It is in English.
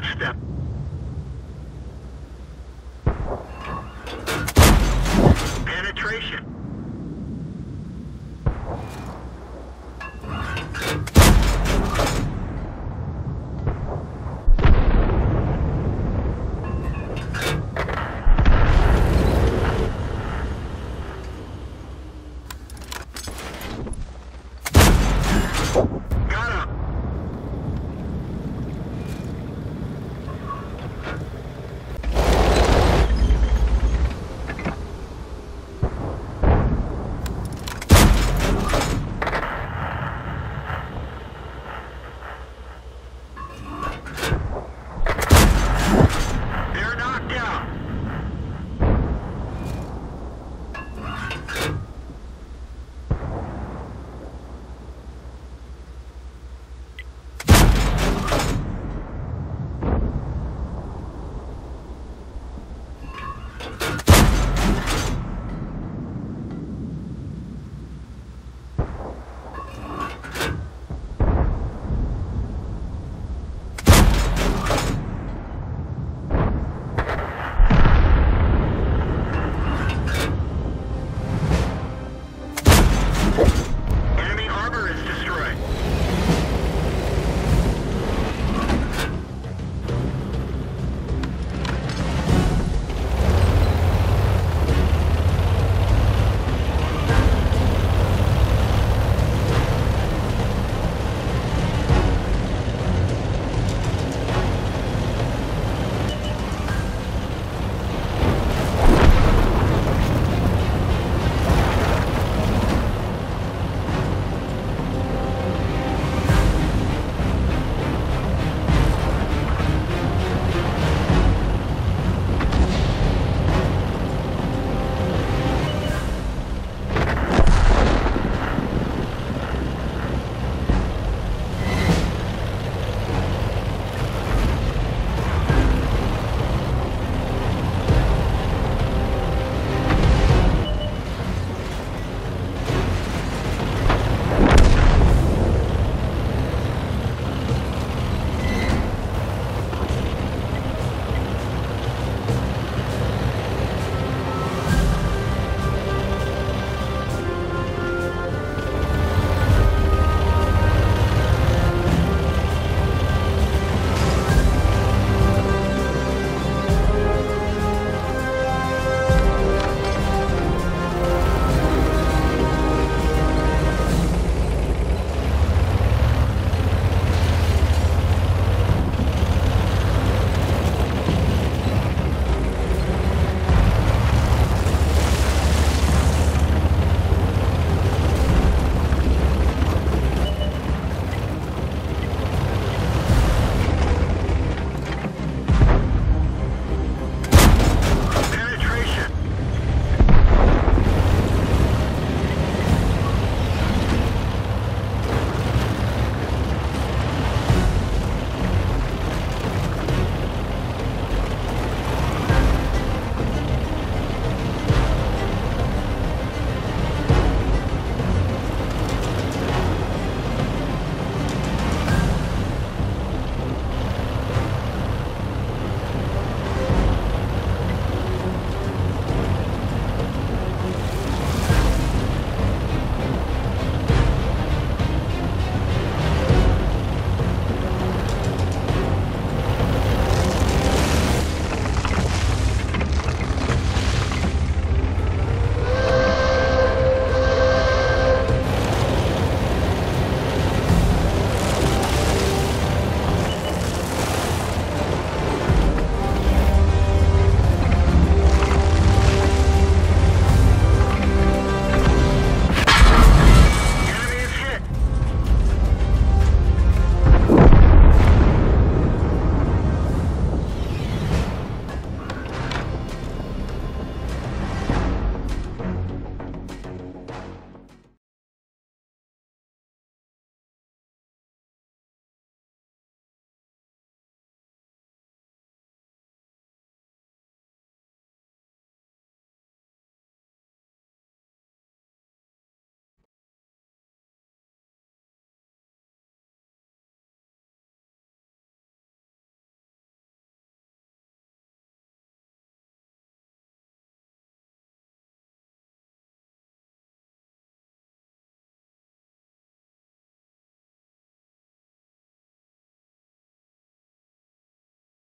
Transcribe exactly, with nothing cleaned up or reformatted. touch them.